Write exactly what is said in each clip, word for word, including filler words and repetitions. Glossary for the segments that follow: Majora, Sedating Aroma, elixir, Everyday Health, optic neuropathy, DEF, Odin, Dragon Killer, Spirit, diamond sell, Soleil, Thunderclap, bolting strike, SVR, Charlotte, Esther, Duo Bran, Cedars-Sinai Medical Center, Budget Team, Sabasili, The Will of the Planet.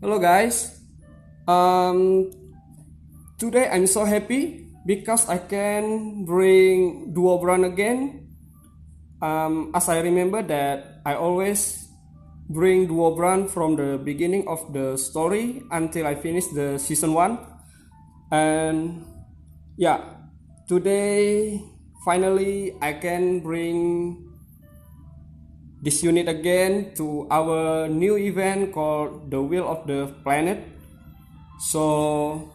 Hello guys, um, today I'm so happy because I can bring Duo Bran again. Um, as I remember that I always bring Duo Bran from the beginning of the story until I finish the season one. And yeah, today finally I can bring this unit again to our new event called The Will of the Planet. So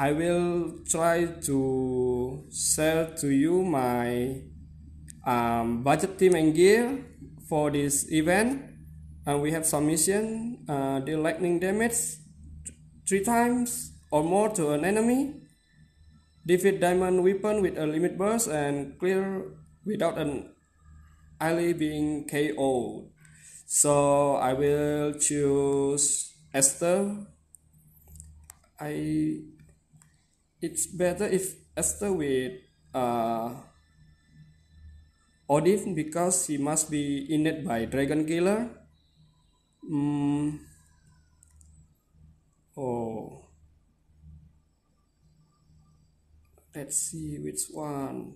I will try to sell to you my um, budget team and gear for this event. And we have some mission, uh, deal lightning damage three times or more to an enemy, defeat diamond weapon with a limit burst, and clear without an ally being K O'd. So I will choose Esther. I it's better if Esther with uh, Odin, because he must be innate by Dragon Killer. Mm. Oh, let's see which one.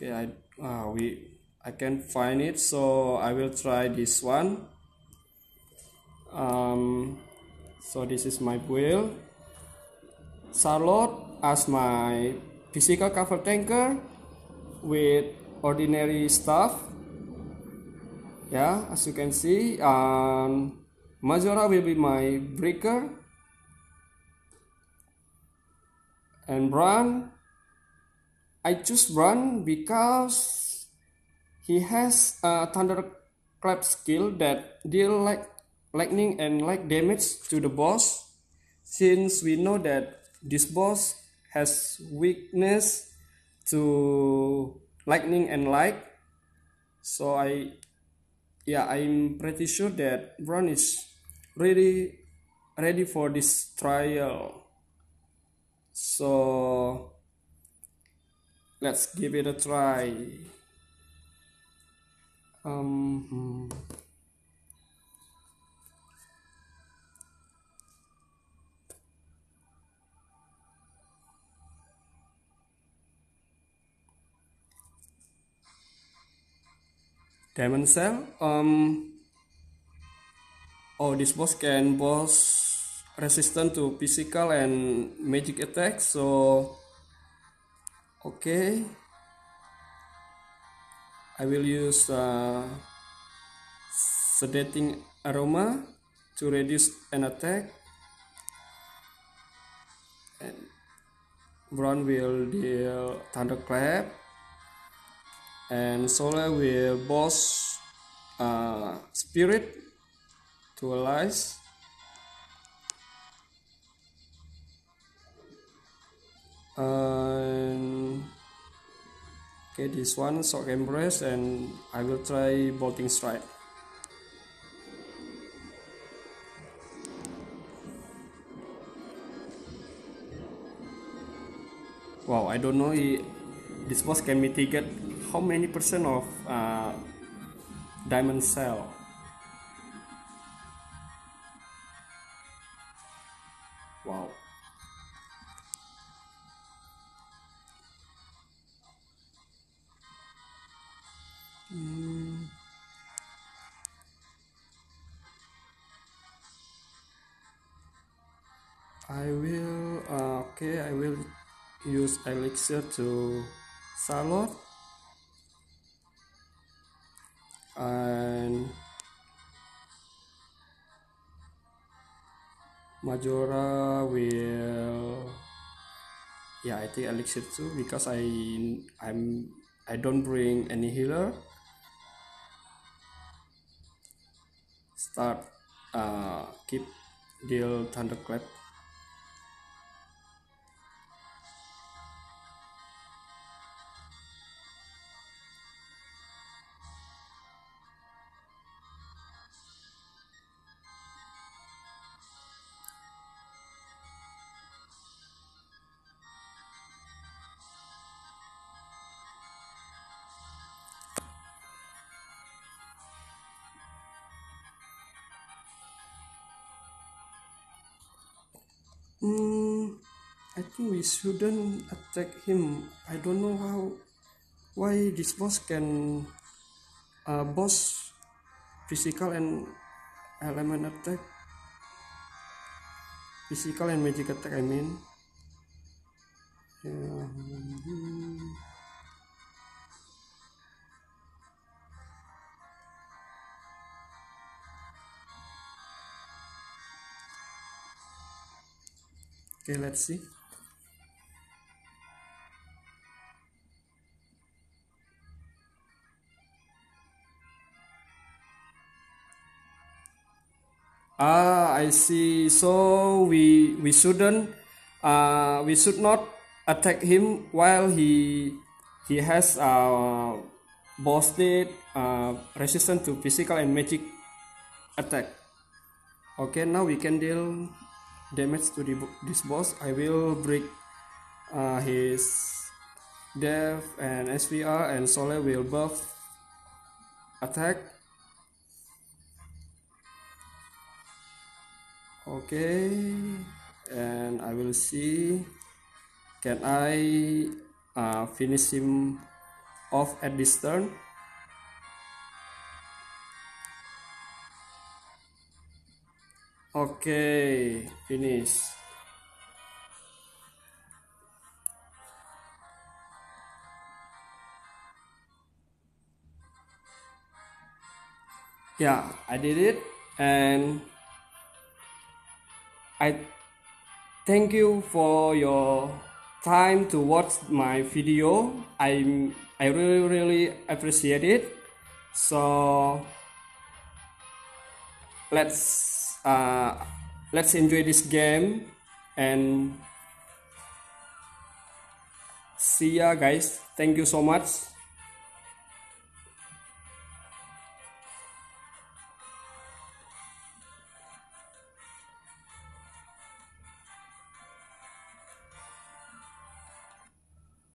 Okay, I uh, we I can't find it, so I will try this one. Um, so this is my build. Charlotte as my physical cover tanker with ordinary stuff. Yeah, as you can see, um, Majora will be my breaker, and Bran. I choose Bran because he has a Thunderclap skill that deal like lightning and light damage to the boss, since we know that this boss has weakness to lightning and light. So I yeah I'm pretty sure that Bran is really ready for this trial. So let's give it a try. Um, Diamond cell. Um, oh, this boss can boss resistant to physical and magic attacks, so okay, I will use uh, Sedating Aroma to reduce an attack, and Bran will deal Thunderclap, and Soleil will boss uh, Spirit to allies. Um, okay, this one shock embrace, and I will try bolting strike. Wow, I don't know if this boss can mitigate how many percent of uh, diamond sell. Wow. Mm. I will uh, okay I will use elixir to Charlotte, and Majora will, yeah, I think elixir too, because I I'm I don't bring any healer. Start, uh, keep, deal, Thunderclap. Mm, I think we shouldn't attack him. I don't know how, why this boss can uh, boss physical and element attack, physical and magic attack, I mean. Yeah. Okay, let's see. Ah, I see. So we we shouldn't, uh, we should not attack him while he he has uh, boosted uh, resistance to physical and magic attack. Okay, now we can deal damage to the, this boss. I will break uh, his D E F and S V R, and Soleil will buff attack. Okay, and I will see, can I uh, finish him off at this turn? Okay, finish. Yeah, I did it, and I thank you for your time to watch my video. I I really really appreciate it. So let's uh, let's enjoy this game and see ya, guys. Thank you so much.